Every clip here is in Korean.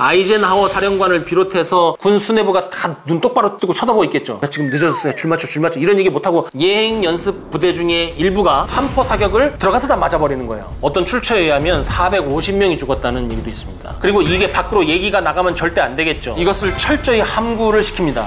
아이젠하워 사령관을 비롯해서 군 수뇌부가 다 눈 똑바로 뜨고 쳐다보고 있겠죠. 나 지금 늦어졌어요. 줄 맞춰 이런 얘기 못하고 예행 연습 부대 중에 일부가 함포 사격을 들어가서 다 맞아버리는 거예요. 어떤 출처에 의하면 450명이 죽었다는 얘기도 있습니다. 그리고 이게 밖으로 얘기가 나가면 절대 안 되겠죠. 이것을 철저히 함구를 시킵니다.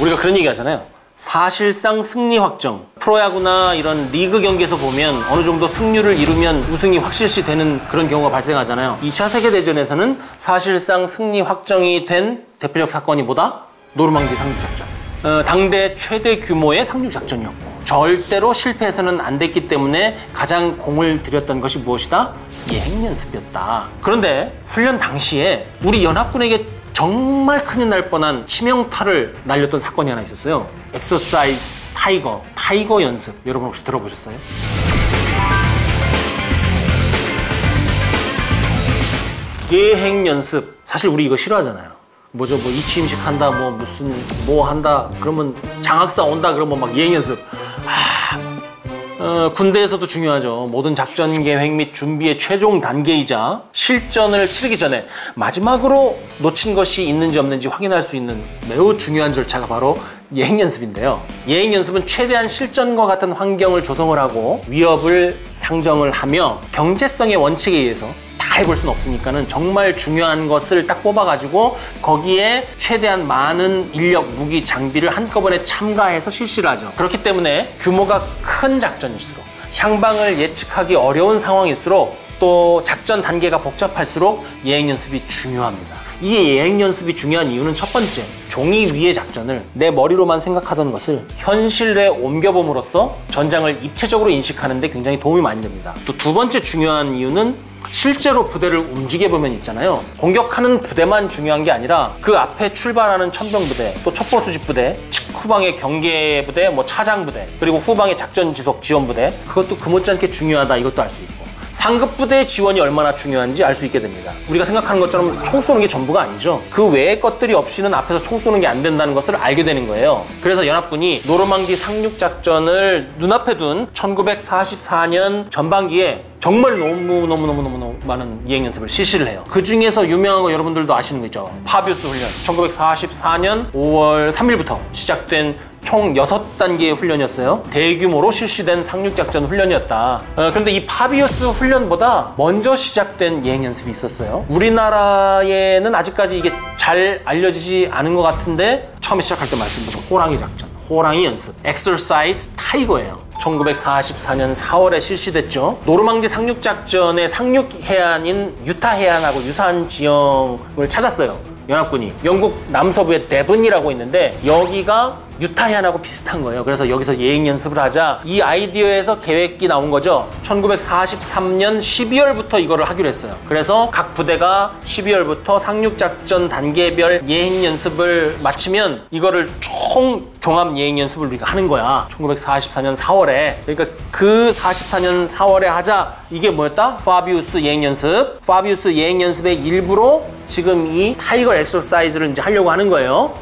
우리가 그런 얘기 하잖아요. 사실상 승리 확정. 프로야구나 이런 리그 경기에서 보면 어느 정도 승률을 이루면 우승이 확실시 되는 그런 경우가 발생하잖아요. 2차 세계대전에서는 사실상 승리 확정이 된 대표적 사건이 뭐다? 노르망디 상륙작전. 당대 최대 규모의 상륙작전이었고 절대로 실패해서는 안 됐기 때문에 가장 공을 들였던 것이 무엇이다? 예행연습이었다. 그런데 훈련 당시에 우리 연합군에게 정말 큰일 날 뻔한 치명타를 날렸던 사건이 하나 있었어요. 엑서사이즈 타이거 연습. 여러분 혹시 들어보셨어요? 예행 연습. 사실 우리 이거 싫어하잖아요. 뭐죠? 뭐 이치임식 한다, 뭐 무슨 뭐 한다. 그러면 장학사 온다. 그러면 막 예행 연습. 군대에서도 중요하죠. 모든 작전 계획 및 준비의 최종 단계이자 실전을 치르기 전에 마지막으로 놓친 것이 있는지 없는지 확인할 수 있는 매우 중요한 절차가 바로 예행 연습인데요. 예행 연습은 최대한 실전과 같은 환경을 조성을 하고 위협을 상정을 하며 경제성의 원칙에 의해서 다 해볼 수는 없으니까는 정말 중요한 것을 딱 뽑아가지고 거기에 최대한 많은 인력, 무기, 장비를 한꺼번에 참가해서 실시를 하죠. 그렇기 때문에 규모가 큰 작전일수록 향방을 예측하기 어려운 상황일수록 또 작전 단계가 복잡할수록 예행 연습이 중요합니다. 이 예행 연습이 중요한 이유는 첫 번째, 종이 위의 작전을 내 머리로만 생각하던 것을 현실에 옮겨봄으로써 전장을 입체적으로 인식하는 데 굉장히 도움이 많이 됩니다. 또 두 번째 중요한 이유는 실제로 부대를 움직여보면 있잖아요. 공격하는 부대만 중요한 게 아니라 그 앞에 출발하는 천병부대, 또 첩보수집부대, 후방의 경계부대, 뭐 차장부대, 그리고 후방의 작전지속지원부대, 그것도 그못지않게 중요하다. 이것도 알 수 있고 상급부대의 지원이 얼마나 중요한지 알 수 있게 됩니다. 우리가 생각하는 것처럼 총 쏘는 게 전부가 아니죠. 그 외의 것들이 없이는 앞에서 총 쏘는 게 안 된다는 것을 알게 되는 거예요. 그래서 연합군이 노르망디 상륙작전을 눈앞에 둔 1944년 전반기에 정말 너무 많은 예행 연습을 실시를 해요. 그 중에서 유명한 거 여러분들도 아시는 거 있죠. 파비우스 훈련. 1944년 5월 3일부터 시작된 총 6단계의 훈련이었어요. 대규모로 실시된 상륙작전 훈련이었다. 그런데 이 파비우스 훈련보다 먼저 시작된 예행 연습이 있었어요. 우리나라에는 아직까지 이게 잘 알려지지 않은 것 같은데 처음에 시작할 때 말씀드린 호랑이 작전, 호랑이 연습, 엑서사이즈 타이거예요. 1944년 4월에 실시됐죠. 노르망디 상륙작전의 상륙해안인 유타 해안하고 유사한 지형을 찾았어요. 연합군이. 영국 남서부의 데븐이라고 있는데 여기가 유타 해안하고 비슷한 거예요. 그래서 여기서 예행 연습을 하자. 이 아이디어에서 계획이 나온 거죠. 1943년 12월부터 이거를 하기로 했어요. 그래서 각 부대가 12월부터 상륙작전 단계별 예행 연습을 마치면 이거를 총 종합 예행 연습을 우리가 하는 거야. 1944년 4월에. 그러니까 그 44년 4월에 하자. 이게 뭐였다? 파비우스 예행 연습. 파비우스 예행 연습의 일부로 지금 이 타이거 엑서사이즈를 이제 하려고 하는 거예요.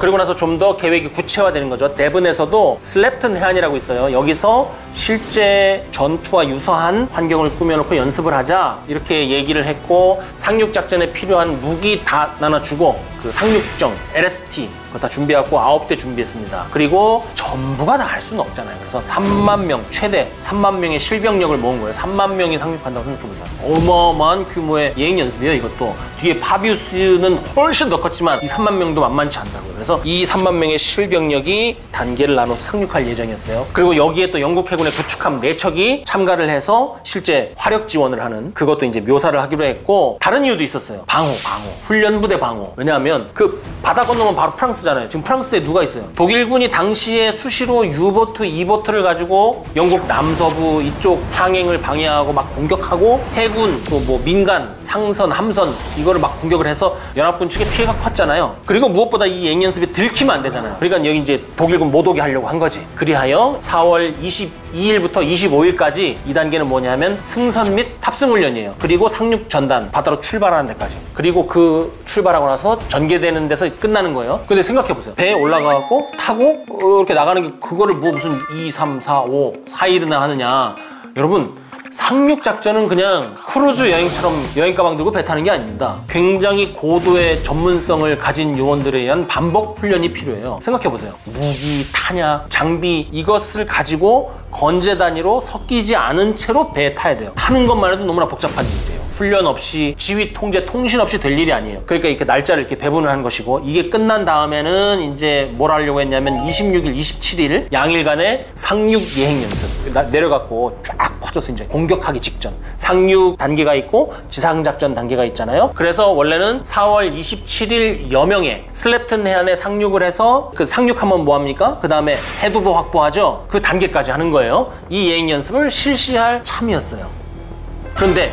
그리고 나서 좀 더 계획이 구체화되는 거죠. 데븐에서도 슬랩튼 해안이라고 있어요. 여기서 실제 전투와 유사한 환경을 꾸며놓고 연습을 하자 이렇게 얘기를 했고 상륙작전에 필요한 무기 다 나눠주고 그 상륙정, LST 그거 다 준비하고 9대 준비했습니다. 그리고 전부가 다 할 수는 없잖아요. 그래서 3만 명, 최대 3만 명의 실병력을 모은 거예요. 3만 명이 상륙한다고 생각해보세요. 어마어마한 규모의 예행 연습이에요. 이것도 뒤에 파비우스는 훨씬 더 컸지만 이 3만 명도 만만치 않다고요. 그래서 이 3만 명의 실병력이 단계를 나눠서 상륙할 예정이었어요. 그리고 여기에 또 영국 해군의 구축함 4척이 참가를 해서 실제 화력 지원을 하는 그것도 이제 묘사를 하기로 했고 다른 이유도 있었어요. 방어. 훈련부대 방어. 왜냐하면 그 바다 건너면 바로 프랑스잖아요. 지금 프랑스에 누가 있어요? 독일군이 당시에 수시로 E보트, E보트를 가지고 영국 남서부 이쪽 항행을 방해하고 막 공격하고 해군, 또 뭐 민간, 상선, 함선 이거를 막 공격을 해서 연합군 측에 피해가 컸잖아요. 그리고 무엇보다 이 예행 연습이 들키면 안 되잖아요. 그러니까 여기 이제 독일군 못 오게 하려고 한 거지. 그리하여 4월 22일부터 25일까지 2단계는 뭐냐면 승선 및 탑승 합승훈련이에요. 그리고 상륙 전단 바다로 출발하는 데까지. 그리고 그 출발하고 나서 전개되는 데서 끝나는 거예요. 근데 생각해보세요. 배에 올라가고 타고 이렇게 나가는 게 그거를 뭐 무슨 2, 3, 4, 5, 4일이나 하느냐. 여러분, 상륙작전은 그냥 크루즈 여행처럼 여행 가방 들고 배 타는 게 아닙니다. 굉장히 고도의 전문성을 가진 요원들에 의한 반복 훈련이 필요해요. 생각해보세요. 무기, 탄약, 장비 이것을 가지고 건재 단위로 섞이지 않은 채로 배에 타야 돼요. 타는 것만 해도 너무나 복잡한 일이에요. 훈련 없이, 지휘 통제, 통신 없이 될 일이 아니에요. 그러니까 이렇게 날짜를 이렇게 배분을 한 것이고, 이게 끝난 다음에는 이제 뭘 하려고 했냐면 26일, 27일 양일간의 상륙 예행 연습. 내려갔고 쫙 퍼져서 이제 공격하기 직전 상륙 단계가 있고 지상작전 단계가 있잖아요. 그래서 원래는 4월 27일 여명에 슬랩튼 해안에 상륙을 해서 그 상륙하면 뭐합니까? 그 다음에 해두보 확보하죠. 그 단계까지 하는 거예요. 이 예행 연습을 실시할 참이었어요. 그런데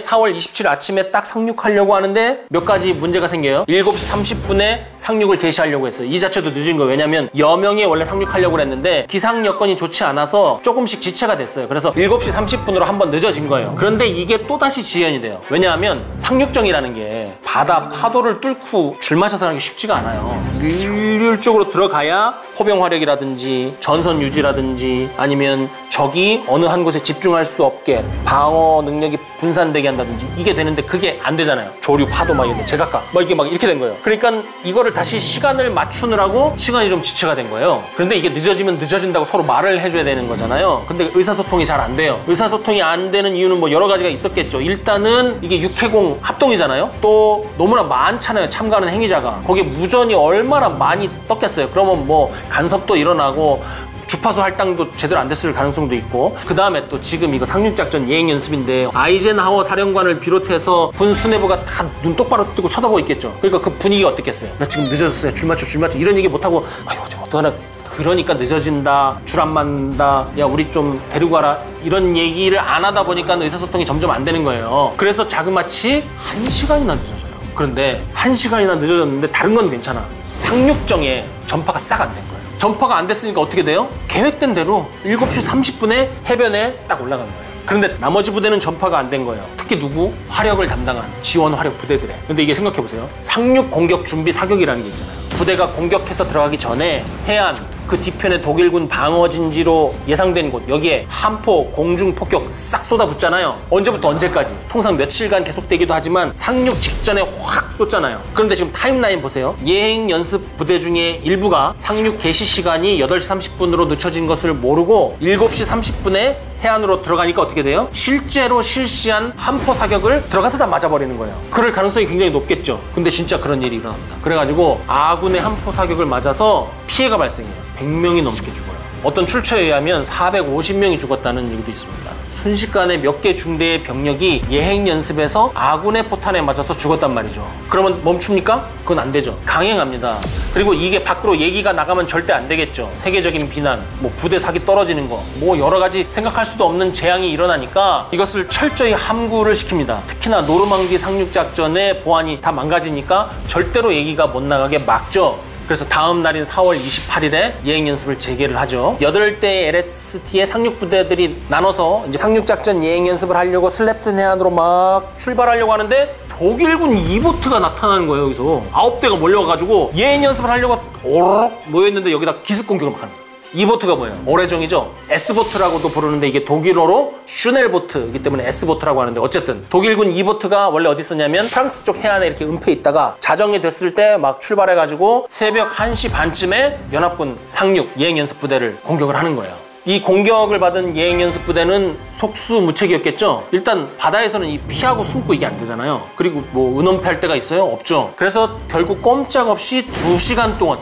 4월 27일 아침에 딱 상륙하려고 하는데 몇 가지 문제가 생겨요. 7시 30분에 상륙을 개시하려고 했어요. 이 자체도 늦은 거예요. 왜냐면 여명에 원래 상륙하려고 했는데 기상 여건이 좋지 않아서 조금씩 지체가 됐어요. 그래서 7시 30분으로 한번 늦어진 거예요. 그런데 이게 또다시 지연이 돼요. 왜냐하면 상륙정이라는 게 바다 파도를 뚫고 줄 마셔서 하는 게 쉽지가 않아요. 일률적으로 들어가야 포병 활약이라든지 전선 유지라든지 아니면 적이 어느 한 곳에 집중할 수 없게 방어 능력이 분산되게 한다든지 이게 되는데 그게 안 되잖아요. 조류, 파도 막 이런데 제각각 막 이게 막 이렇게 된 거예요. 그러니까 이거를 다시 시간을 맞추느라고 시간이 좀 지체가 된 거예요. 그런데 이게 늦어지면 늦어진다고 서로 말을 해줘야 되는 거잖아요. 근데 의사소통이 잘 안 돼요. 의사소통이 안 되는 이유는 뭐 여러 가지가 있었겠죠. 일단은 이게 육해공 합동이잖아요. 또 너무나 많잖아요. 참가하는 행위자가. 거기에 무전이 얼마나 많이 떴겠어요. 그러면 뭐 간섭도 일어나고 주파수 할당도 제대로 안 됐을 가능성도 있고, 그 다음에 또 지금 이거 상륙작전 예행연습인데 아이젠하워 사령관을 비롯해서 군 수뇌부가 다 눈 똑바로 뜨고 쳐다보고 있겠죠. 그러니까 그 분위기가 어떻겠어요. 나 지금 늦어졌어요. 줄 맞춰 이런 얘기 못하고 아유 어떡하나, 그러니까 늦어진다, 줄 안 맞는다, 야 우리 좀 데리고 가라 이런 얘기를 안 하다 보니까 의사소통이 점점 안 되는 거예요. 그래서 자그마치 1시간이나 늦어져요. 그런데 1시간이나 늦어졌는데 다른 건 괜찮아. 상륙정에 전파가 싹 안 된 거예요. 전파가 안 됐으니까 어떻게 돼요? 계획된 대로 7시 30분에 해변에 딱 올라간 거예요. 그런데 나머지 부대는 전파가 안 된 거예요. 특히 누구? 화력을 담당한 지원 화력 부대들의. 근데 이게 생각해보세요. 상륙 공격 준비 사격이라는 게 있잖아요. 부대가 공격해서 들어가기 전에 해안, 그 뒤편에 독일군 방어진지로 예상된 곳, 여기에 함포, 공중폭격 싹 쏟아붓잖아요. 언제부터 언제까지. 통상 며칠간 계속되기도 하지만 상륙 직전에 확 쏟잖아요. 그런데 지금 타임라인 보세요. 예행연습 부대 중에 일부가 상륙 개시 시간이 8시 30분으로 늦춰진 것을 모르고 7시 30분에 해안으로 들어가니까 어떻게 돼요? 실제로 실시한 함포 사격을 들어가서 다 맞아버리는 거예요. 그럴 가능성이 굉장히 높겠죠. 근데 진짜 그런 일이 일어납니다. 그래가지고 아군의 함포 사격을 맞아서 피해가 발생해요. 100명이 넘게 죽어요. 어떤 출처에 의하면 450명이 죽었다는 얘기도 있습니다. 순식간에 몇 개 중대의 병력이 예행 연습에서 아군의 포탄에 맞아서 죽었단 말이죠. 그러면 멈춥니까? 그건 안 되죠. 강행합니다. 그리고 이게 밖으로 얘기가 나가면 절대 안 되겠죠. 세계적인 비난, 뭐 부대 사기 떨어지는 거, 뭐 여러 가지 생각할 수도 없는 재앙이 일어나니까 이것을 철저히 함구를 시킵니다. 특히나 노르망디 상륙작전의 보안이 다 망가지니까 절대로 얘기가 못 나가게 막죠. 그래서 다음 날인 4월 28일에 예행 연습을 재개를 하죠. 8대의 LST의 상륙 부대들이 나눠서 이제 상륙작전 예행 연습을 하려고 슬랩튼 해안으로 막 출발하려고 하는데 독일군 이보트가 나타나는 거예요. 여기서 9대가 몰려와가지고 예행 연습을 하려고 오르륵 모여있는데 여기다 기습 공격을 막 하는 거예요. E보트가 뭐예요? 어뢰정이죠. S보트라고도 부르는데 이게 독일어로 슈넬보트이기 때문에 S보트라고 하는데, 어쨌든 독일군 E보트가 원래 어디 있었냐면 프랑스 쪽 해안에 이렇게 은폐 있다가 자정이 됐을 때 막 출발해가지고 새벽 1시 반쯤에 연합군 상륙 예행연습부대를 공격을 하는 거예요. 이 공격을 받은 예행연습부대는 속수무책이었겠죠. 일단 바다에서는 이 피하고 숨고 이게 안 되잖아요. 그리고 뭐 은원패할 데가 있어요? 없죠. 그래서 결국 꼼짝없이 2시간 동안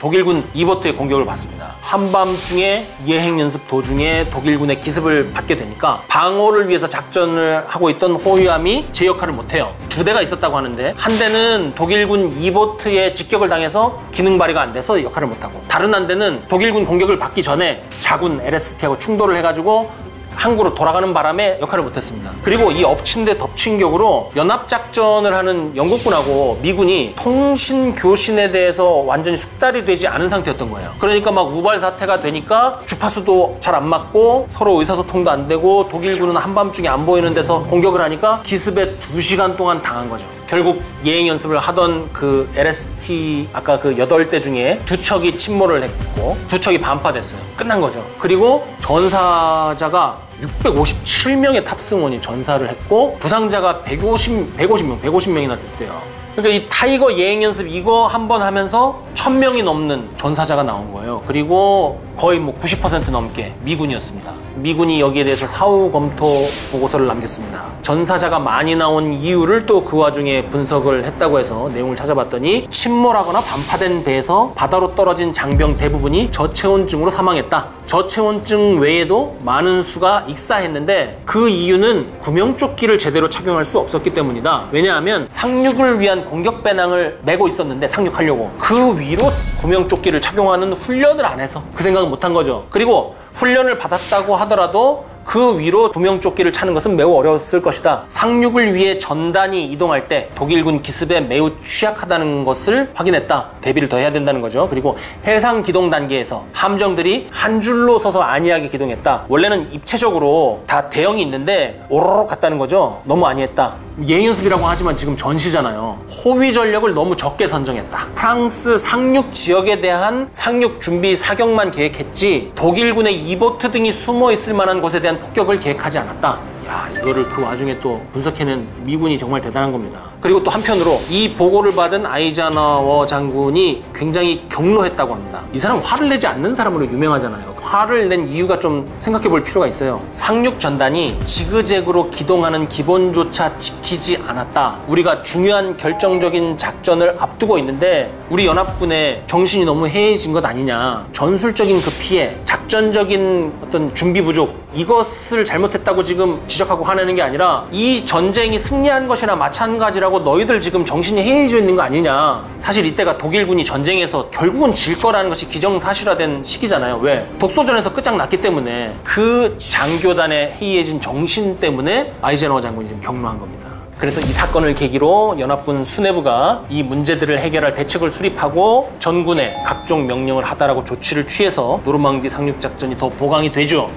독일군 이보트의 공격을 받습니다. 한밤중에 예행연습 도중에 독일군의 기습을 받게 되니까 방어를 위해서 작전을 하고 있던 호위함이 제 역할을 못해요. 2대가 있었다고 하는데 한 대는 독일군 이보트의 직격을 당해서 기능 발휘가 안 돼서 역할을 못하고, 다른 한 대는 독일군 공격을 받기 전에 자군 LST하고 충돌을 해가지고 항구로 돌아가는 바람에 역할을 못했습니다. 그리고 이 엎친 데 덮친 격으로 연합작전을 하는 영국군하고 미군이 통신 교신에 대해서 완전히 숙달이 되지 않은 상태였던 거예요. 그러니까 막 우발 사태가 되니까 주파수도 잘 안 맞고 서로 의사소통도 안 되고 독일군은 한밤중에 안 보이는 데서 공격을 하니까 기습에 2시간 동안 당한 거죠. 결국 예행 연습을 하던 그 LST 아까 그 8대 중에 2척이 침몰을 했고 2척이 반파됐어요. 끝난 거죠. 그리고 전사자가 657명의 탑승원이 전사를 했고 부상자가 150명이나 됐대요. 그러니까 이 타이거 예행 연습 이거 한번 하면서 1000명이 넘는 전사자가 나온 거예요. 그리고 거의 뭐 90% 넘게 미군이었습니다. 미군이 여기에 대해서 사후 검토 보고서를 남겼습니다. 전사자가 많이 나온 이유를 또 그 와중에 분석을 했다고 해서 내용을 찾아봤더니 침몰하거나 반파된 배에서 바다로 떨어진 장병 대부분이 저체온증으로 사망했다. 저체온증 외에도 많은 수가 익사했는데 그 이유는 구명조끼를 제대로 착용할 수 없었기 때문이다. 왜냐하면 상륙을 위한 공격 배낭을 메고 있었는데 상륙하려고 그 위로 구명조끼를 착용하는 훈련을 안 해서 그 생각은 못한 거죠. 그리고 훈련을 받았다고 하더라도 그 위로 구명조끼를 차는 것은 매우 어려웠을 것이다. 상륙을 위해 전단이 이동할 때 독일군 기습에 매우 취약하다는 것을 확인했다. 대비를 더 해야 된다는 거죠. 그리고 해상 기동 단계에서 함정들이 한 줄로 서서 안이하게 기동했다. 원래는 입체적으로 다 대형이 있는데 오로록 갔다는 거죠. 너무 안이했다. 예행연습이라고 하지만 지금 전시잖아요. 호위 전력을 너무 적게 선정했다. 프랑스 상륙 지역에 대한 상륙 준비 사격만 계획했지 독일군의 이보트 등이 숨어 있을 만한 곳에 대한 폭격을 계획하지 않았다. 야, 이거를 그 와중에 또 분석해낸 미군이 정말 대단한 겁니다. 그리고 또 한편으로 이 보고를 받은 아이젠하워 장군이 굉장히 격노했다고 합니다. 이 사람 화를 내지 않는 사람으로 유명하잖아요. 화를 낸 이유가 좀 생각해 볼 필요가 있어요. 상륙 전단이 지그재그로 기동하는 기본조차 지키지 않았다. 우리가 중요한 결정적인 작전을 앞두고 있는데 우리 연합군의 정신이 너무 해이해진 것 아니냐. 전술적인 그 피해, 작전적인 어떤 준비 부족 이것을 잘못했다고 지금 지적하고 화내는 게 아니라 이 전쟁이 승리한 것이나 마찬가지라고 너희들 지금 정신이 해이해져 있는 거 아니냐. 사실 이때가 독일군이 전쟁에서 결국은 질 거라는 것이 기정사실화된 시기잖아요. 왜? 독소전에서 끝장났기 때문에 그 장교단의 해이해진 정신 때문에 아이젠하워 장군이 지금 격노한 겁니다. 그래서 이 사건을 계기로 연합군 수뇌부가 이 문제들을 해결할 대책을 수립하고 전군에 각종 명령을 하달하고 조치를 취해서 노르망디 상륙작전이 더 보강이 되죠.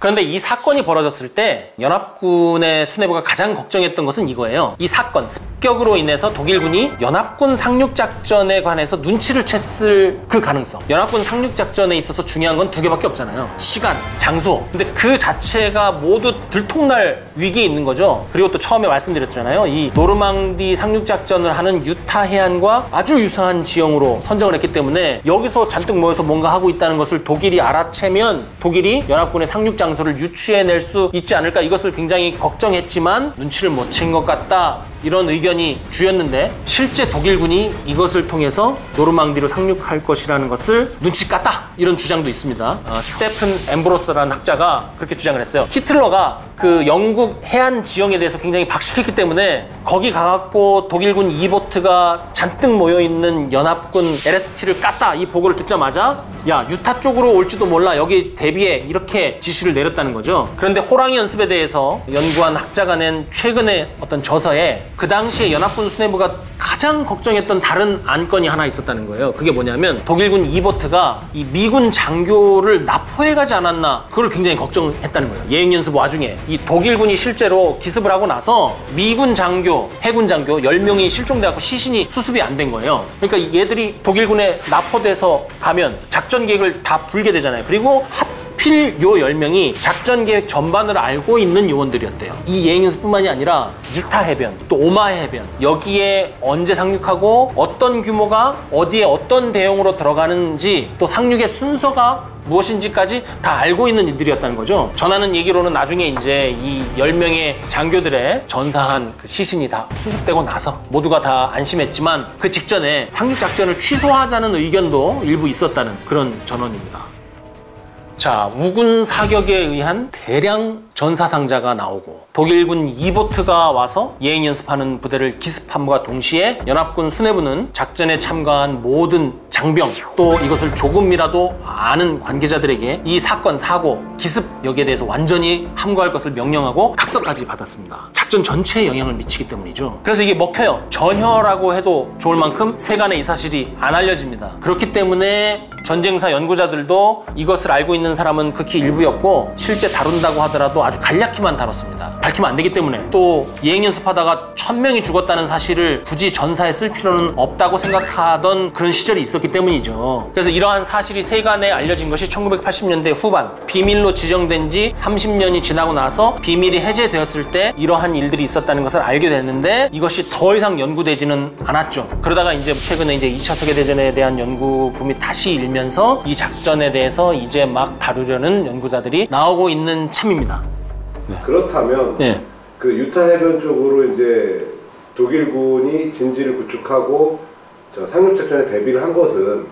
그런데 이 사건이 벌어졌을 때 연합군의 수뇌부가 가장 걱정했던 것은 이거예요. 이 사건, 습격으로 인해서 독일군이 연합군 상륙작전에 관해서 눈치를 챘을 그 가능성. 연합군 상륙작전에 있어서 중요한 건 2개밖에 없잖아요. 시간, 장소. 근데 그 자체가 모두 들통날 위기에 있는 거죠. 그리고 또 처음에 말씀드렸잖아요. 이 노르망디 상륙작전을 하는 유타 해안과 아주 유사한 지형으로 선정을 했기 때문에 여기서 잔뜩 모여서 뭔가 하고 있다는 것을 독일이 알아채면 독일이 연합군의 상륙장 장소를 유추해낼 수 있지 않을까 이것을 굉장히 걱정했지만 눈치를 못 챈 것 같다 이런 의견이 주였는데 실제 독일군이 이것을 통해서 노르망디로 상륙할 것이라는 것을 눈치 깠다 이런 주장도 있습니다. 스테픈 엠브로스라는 학자가 그렇게 주장을 했어요. 히틀러가 그 영국 해안 지형에 대해서 굉장히 박식했기 때문에 거기 가갖고 독일군 이보트가 잔뜩 모여있는 연합군 LST를 깠다 이 보고를 듣자마자 야 유타 쪽으로 올지도 몰라 여기 대비해 이렇게 지시를 내렸다는 거죠. 그런데 호랑이 연습에 대해서 연구한 학자가 낸 최근의 어떤 저서에 그 당시에 연합군 수뇌부가 가장 걱정했던 다른 안건이 하나 있었다는 거예요. 그게 뭐냐면 독일군 이보트가 이 미군 장교를 납포해가지 않았나 그걸 굉장히 걱정했다는 거예요. 예행연습 와중에 이 독일군이 실제로 기습을 하고 나서 미군 장교, 해군 장교 10명이 실종돼서 시신이 수습이 안 된 거예요. 그러니까 얘들이 독일군에 납포돼서 가면 작전 계획을 다 불게 되잖아요. 그리고 필 요 10명이 작전 계획 전반을 알고 있는 요원들이었대요. 이 예행 연습뿐만이 아니라 유타 해변, 또 오마해 해변 여기에 언제 상륙하고 어떤 규모가 어디에 어떤 대형으로 들어가는지 또 상륙의 순서가 무엇인지까지 다 알고 있는 일들이었다는 거죠. 전하는 얘기로는 나중에 이제 이 10명의 장교들의 전사한 그 시신이 다 수습되고 나서 모두가 다 안심했지만 그 직전에 상륙작전을 취소하자는 의견도 일부 있었다는 그런 전언입니다. 자, 우군 사격에 의한 대량 전사상자가 나오고 독일군 이보트가 와서 예행 연습하는 부대를 기습함과 동시에 연합군 수뇌부는 작전에 참가한 모든 장병 또 이것을 조금이라도 아는 관계자들에게 이 사건, 사고, 기습 여기에 대해서 완전히 함구할 것을 명령하고 각서까지 받았습니다. 작전 전체에 영향을 미치기 때문이죠. 그래서 이게 먹혀요. 전혀라고 해도 좋을 만큼 세간에 이 사실이 안 알려집니다. 그렇기 때문에 전쟁사 연구자들도 이것을 알고 있는 사람은 극히 일부였고 실제 다룬다고 하더라도 아주 간략히만 다뤘습니다. 밝히면 안 되기 때문에 또 예행 연습하다가 1000명이 죽었다는 사실을 굳이 전사에 쓸 필요는 없다고 생각하던 그런 시절이 있었기 때문이죠. 그래서 이러한 사실이 세간에 알려진 것이 1980년대 후반 비밀로 지정된 지 30년이 지나고 나서 비밀이 해제되었을 때 이러한 일들이 있었다는 것을 알게 됐는데 이것이 더 이상 연구되지는 않았죠. 그러다가 이제 최근에 이제 2차 세계대전에 대한 연구 붐이 다시 일면서 이 작전에 대해서 이제 막 다루려는 연구자들이 나오고 있는 참입니다. 네. 그렇다면 네. 그 유타 해변 쪽으로 이제 독일군이 진지를 구축하고 상륙작전에 대비를 한 것은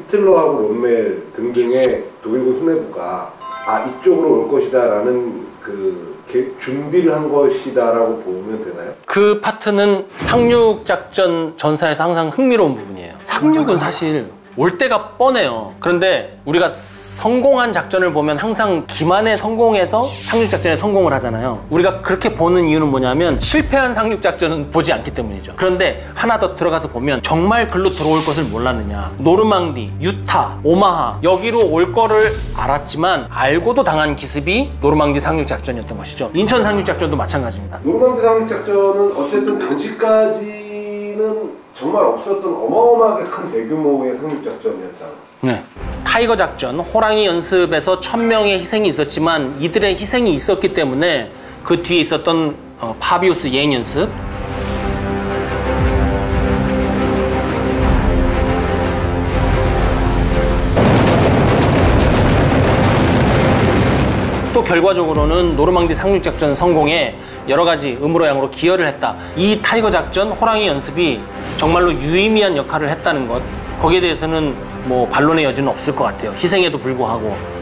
히틀러하고 롬멜 등등의 독일군 수뇌부가 아 이쪽으로 올 것이다 라는 그 준비를 한 것이다 라고 보면 되나요? 그 파트는 상륙작전 전사에서 항상 흥미로운 부분이에요. 상륙은 사실 올 때가 뻔해요. 그런데 우리가 성공한 작전을 보면 항상 기만의 성공에서 상륙작전에 성공을 하잖아요. 우리가 그렇게 보는 이유는 뭐냐면 실패한 상륙작전은 보지 않기 때문이죠. 그런데 하나 더 들어가서 보면 정말 글로 들어올 것을 몰랐느냐. 노르망디, 유타, 오마하 여기로 올 거를 알았지만 알고도 당한 기습이 노르망디 상륙작전이었던 것이죠. 인천 상륙작전도 마찬가지입니다. 노르망디 상륙작전은 어쨌든 당시까지는 정말 없었던 어마어마하게 큰 대규모의 상륙작전이었잖아요. 네. 타이거 작전, 호랑이 연습에서 1000명의 희생이 있었지만 이들의 희생이 있었기 때문에 그 뒤에 있었던 파비우스 예행 연습, 또 결과적으로는 노르망디 상륙작전 성공에 여러 가지 음으로 양으로 기여를 했다. 이 타이거 작전, 호랑이 연습이 정말로 유의미한 역할을 했다는 것, 거기에 대해서는 뭐 반론의 여지는 없을 것 같아요. 희생에도 불구하고.